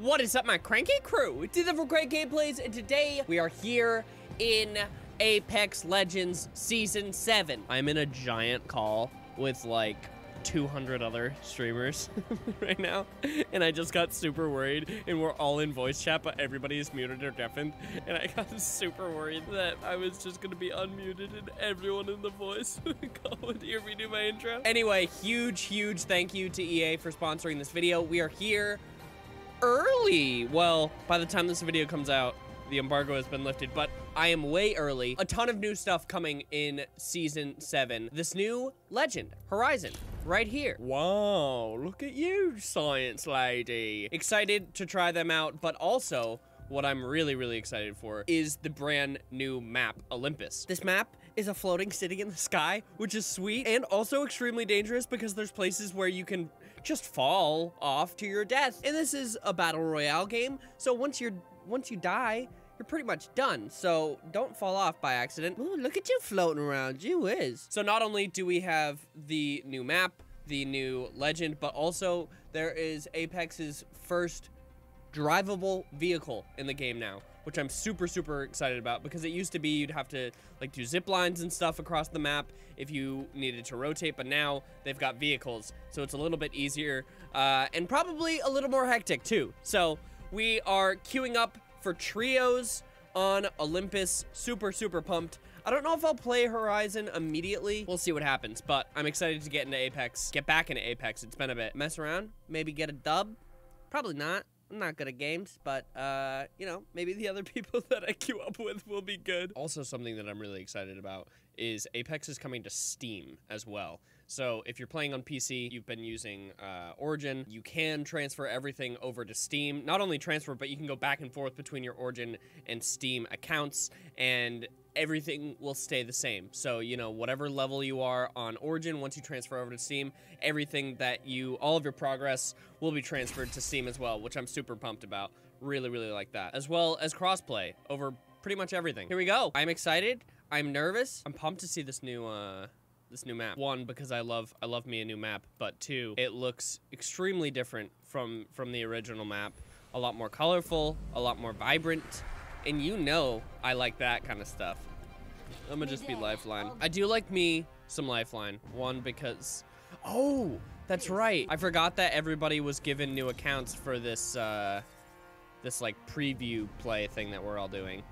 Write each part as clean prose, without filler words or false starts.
What is up, my cranky crew? It's the CrankGameplays, and today we are here in Apex Legends Season 7. I'm in a giant call with like 200 other streamers right now, and I just got super worried, and we're all in voice chat, but everybody is muted or deafened, and I got super worried that I was just gonna be unmuted and everyone in the voice call would hear me do my intro. Anyway, huge thank you to EA for sponsoring this video. We are here early. Well, by the time this video comes out, the embargo has been lifted, but I am way early. A ton of new stuff coming in Season 7. This new legend, Horizon, right here. Wow, look at you, science lady. Excited to try them out, but also what I'm really excited for is the brand new map, Olympus. This map is a floating city in the sky, which is sweet and also extremely dangerous because there's places where you can just fall off to your death. And this is a battle royale game, so once you die, you're pretty much done, so don't fall off by accident. Ooh, look at you floating around, you whiz. So not only do we have the new map, the new legend, but also there is Apex's first drivable vehicle in the game now, which I'm super excited about, because it used to be you'd have to like do zip lines and stuff across the map if you needed to rotate, but now they've got vehicles, so it's a little bit easier and probably a little more hectic too. So we are queuing up for trios on Olympus. Super pumped. I don't know if I'll play Horizon immediately. We'll see what happens, but I'm excited to get into Apex, get back into Apex. It's been a bit. Mess around, maybe get a dub. Probably not. I'm not good at games, but, you know, maybe the other people that I queue up with will be good. Also, something that I'm really excited about is Apex is coming to Steam as well. So if you're playing on PC, you've been using Origin, you can transfer everything over to Steam. Not only transfer, but you can go back and forth between your Origin and Steam accounts, and everything will stay the same. So, you know, whatever level you are on Origin, once you transfer over to Steam, everything that you, all of your progress will be transferred to Steam as well, which I'm super pumped about. Really like that. As well as crossplay over pretty much everything. Here we go. I'm excited. I'm nervous. I'm pumped to see this new map. One, because I love me a new map, but two, it looks extremely different from the original map. A lot more colorful, a lot more vibrant, and you know I like that kind of stuff. I'm gonna just be Lifeline. I do like me some Lifeline. One, because, oh, that's right. I forgot that everybody was given new accounts for this, this like preview play thing that we're all doing.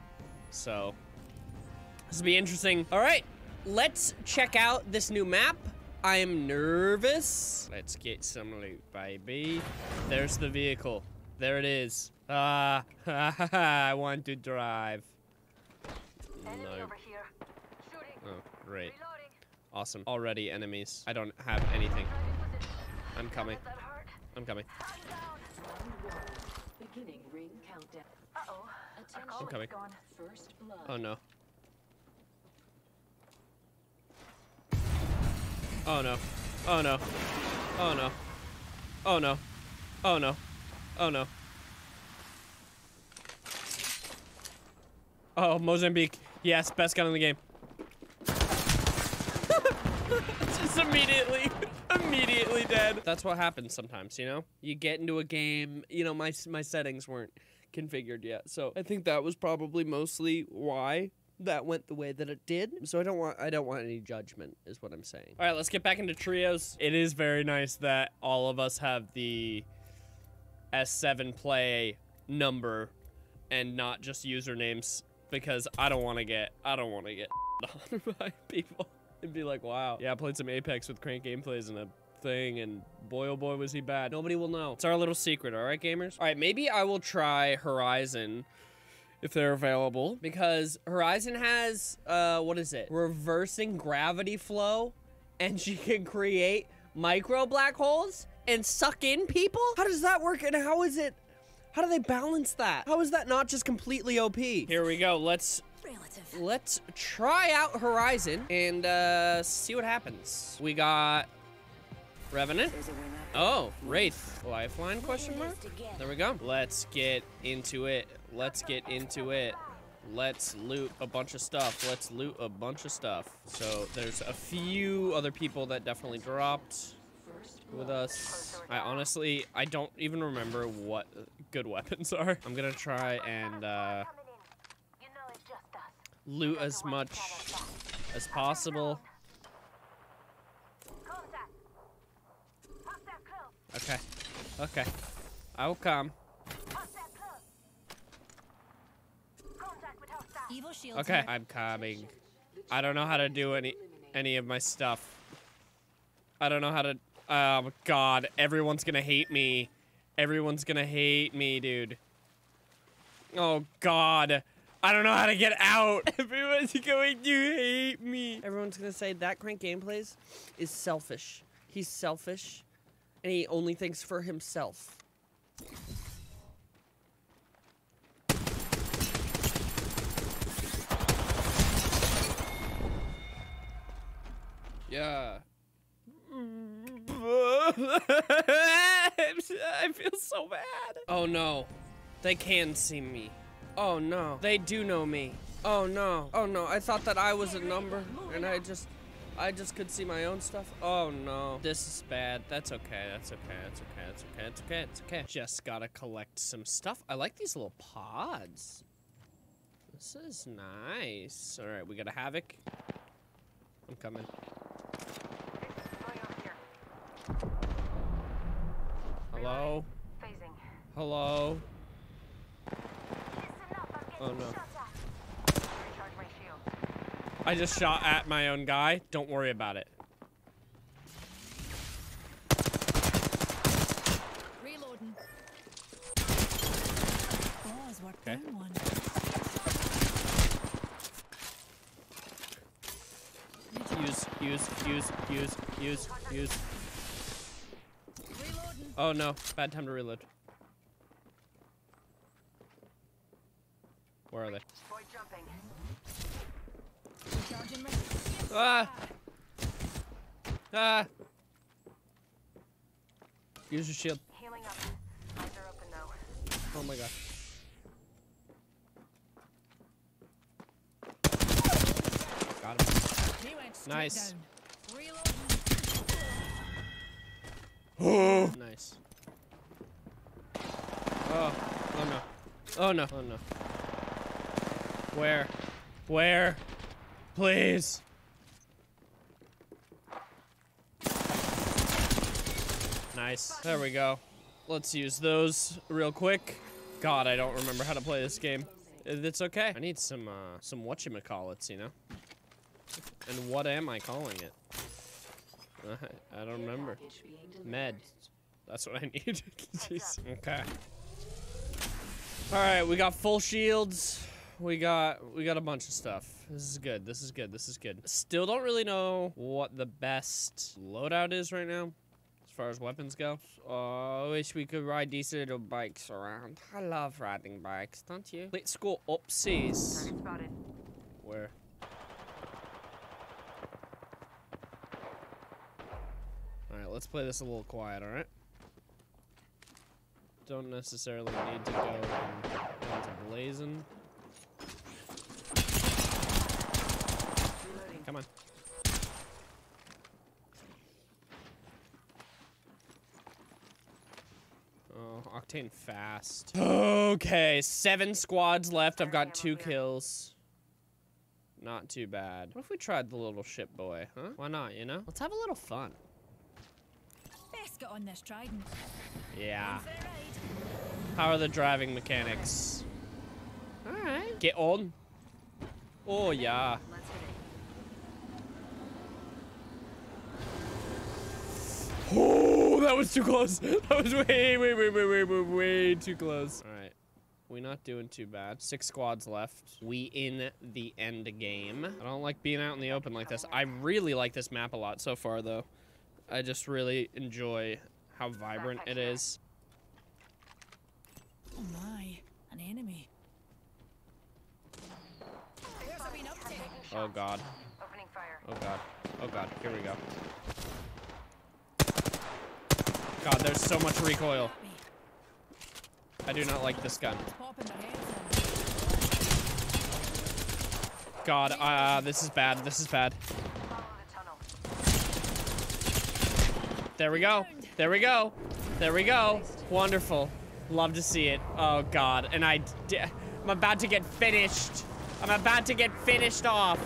So this will be interesting. All right. Let's check out this new map. I'm nervous. Let's get some loot, baby. There's the vehicle. There it is. Ah, I want to drive. Enemy over here. Shooting. Oh, great. Reloading. Awesome. Already enemies. I don't have anything. I'm coming. I'm coming. Beginning ring countdown. Uh-oh. Attention. I'm coming. First blood. Oh, no. Oh no. Oh no. Oh no. Oh no. Oh no. Oh no. Oh, Mozambique. Yes, best gun in the game. Just immediately dead. That's what happens sometimes, you know? You get into a game, you know, my settings weren't configured yet. So I think that was probably mostly why that went the way that it did. So I don't want any judgment is what I'm saying. All right, let's get back into trios. It is very nice that all of us have the S7 play number and not just usernames, because I don't want to get on by people and be like, wow, yeah, I played some Apex with CrankGameplays and a thing, and boy oh boy was he bad. Nobody will know. It's our little secret. All right, gamers. All right, maybe I will try Horizon if they're available, because Horizon has, what is it? Reversing gravity flow, and she can create micro black holes and suck in people? How does that work, and how is it, how do they balance that? How is that not just completely OP? Here we go, let's try out Horizon and see what happens. We got Revenant. Oh, Wraith. Lifeline, question mark? There we go. Let's get into it. Let's get into it. Let's loot a bunch of stuff. Let's loot a bunch of stuff. So there's a few other people that definitely dropped. with us. I honestly, I don't even remember what good weapons are. I'm gonna try and loot as much as possible. Okay, okay, I will come. Okay, I'm coming. I don't know how to do any of my stuff. I don't know how to. Oh God, everyone's gonna hate me. Everyone's gonna hate me, dude. Oh God, I don't know how to get out. Everyone's going to hate me. Everyone's gonna say that CrankGameplays is selfish. He's selfish, and he only thinks for himself. Yeah. I feel so bad. Oh no. They can see me. Oh no. They do know me. Oh no. Oh no. I thought that I was a number and I just could see my own stuff. Oh no. This is bad. That's okay. That's okay. That's okay. That's okay. It's okay. It's okay. Just gotta collect some stuff. I like these little pods. This is nice. All right, we got a Havoc. I'm coming. Hello? Hello? Oh no. I just shot at my own guy. Don't worry about it. Reloading. Okay. Use. Oh no, bad time to reload. Where are they? Ah! Ah! Use your shield. Oh my God. Got him. Nice. Nice. Oh, oh no. Oh no. Oh no. Where? Where? Please. Nice. There we go. Let's use those real quick. God, I don't remember how to play this game. It's okay. I need some whatchamacallits, you know? And what am I calling it? I don't remember. Med. That's what I need. Jeez. Okay. All right, we got full shields. We got a bunch of stuff. This is good. This is good. This is good. Still don't really know what the best loadout is right now, as far as weapons go. I wish we could ride these little bikes around. I love riding bikes, don't you? Let's go upsies. Where? Let's play this a little quiet, all right? Don't necessarily need to go into blazing. Come on. Oh, Octane fast. Okay, 7 squads left. I've got 2 kills. Not too bad. What if we tried the little ship boy, huh? Why not, you know? Let's have a little fun. On this trident. Yeah. How are the driving mechanics? All right. Get on. Oh yeah. Oh, that was too close. That was way too close. All right. We're not doing too bad. 6 squads left. We in the end game. I don't like being out in the open like this. I really like this map a lot so far though. I just really enjoy how vibrant it is. Oh my, an enemy. Oh God. Oh God. Oh God. Here we go. God, there's so much recoil. I do not like this gun. God, this is bad. This is bad. There we go. There we go. There we go. Wonderful. Love to see it. Oh God. And I'm about to get finished. I'm about to get finished off.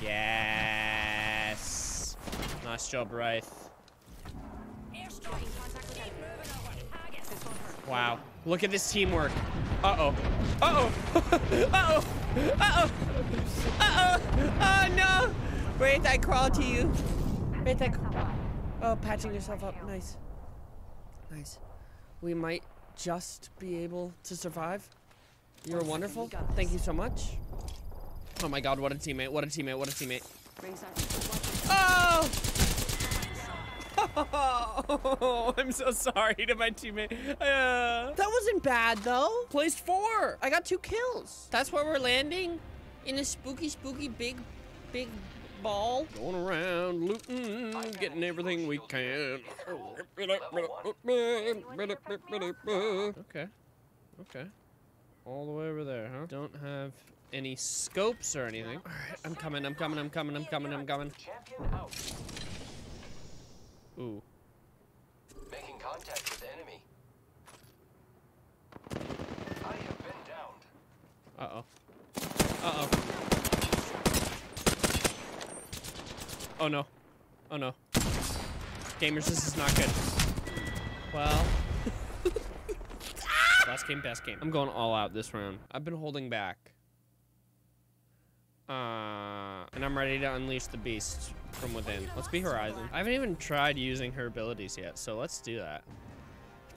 Yes. Nice job, Wraith. Wow. Look at this teamwork. Uh-oh. Uh-oh. Uh-oh. Uh-oh. Uh-oh. Oh, no. Wraith, I crawl to you. Wraith, I crawl. Oh, patching yourself up. Nice. Nice. We might just be able to survive. You're wonderful. Thank you so much. Oh my God, what a teammate. What a teammate. What a teammate. Oh! Oh, I'm so sorry to my teammate. That wasn't bad though. Placed 4. I got 2 kills. That's where we're landing, in a spooky, spooky big ball. Going around looting, getting everything we can. Okay, okay. All the way over there, huh? Don't have any scopes or anything. All right, I'm coming. I'm coming. I'm coming. I'm coming. I'm coming. Ooh. Making contact with the enemy. I have been downed. Uh-oh. Uh-oh. Oh no. Oh no. Gamers, this is not good. Well. Last game, best game. I'm going all out this round. I've been holding back. And I'm ready to unleash the beast from within. Let's be Horizon. I haven't even tried using her abilities yet, so let's do that.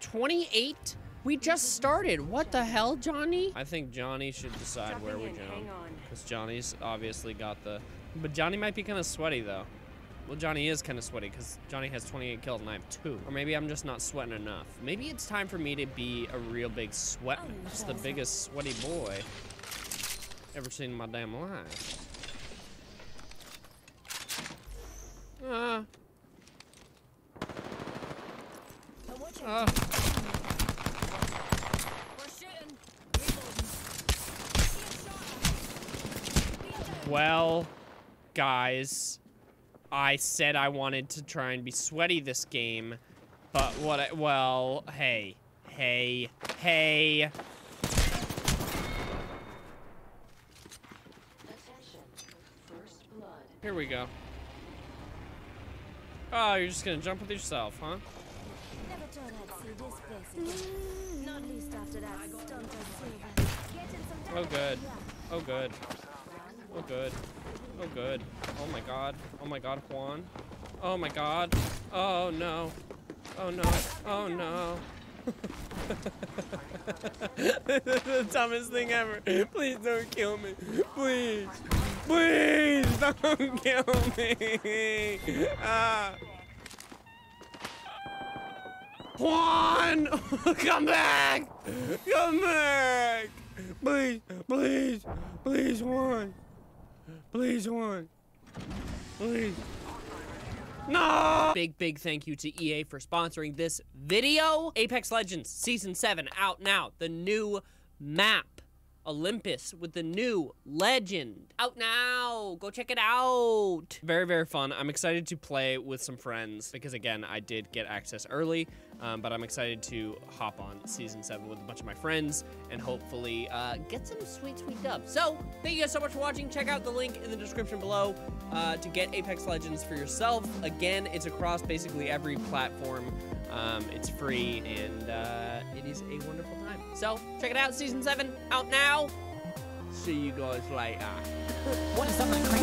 28? We just started. What the hell, Johnny? I think Johnny should decide where we jump, because Johnny's obviously got the... But Johnny might be kind of sweaty, though. Well, Johnny is kind of sweaty, because Johnny has 28 kills and I have 2. Or maybe I'm just not sweating enough. Maybe it's time for me to be a real big sweatman. Just the biggest sweaty boy ever seen in my damn life. Well, guys, I said I wanted to try and be sweaty this game, but what I, well, hey, hey, hey. Here we go. Oh, you're just gonna jump with yourself, huh? Oh good. Oh good. Oh good. Oh good. Oh my God. Oh my God, Juan. Oh my God. Oh no. Oh no. Oh no. The dumbest thing ever. Please don't kill me. Please. Please don't kill me. Juan, come back. Come back. Please, please, please, Juan. Please, Juan. Please. No! Big thank you to EA for sponsoring this video. Apex Legends Season 7 out now. The new map. Olympus with the new legend out now. Go check it out. Very fun. I'm excited to play with some friends because again I did get access early, but I'm excited to hop on season 7 with a bunch of my friends and hopefully get some sweet dubs. So thank you guys so much for watching. Check out the link in the description below to get Apex Legends for yourself. Again, it's across basically every platform. It's free and it is a wonderful time. So check it out, season 7 out now. See you guys later. What is something?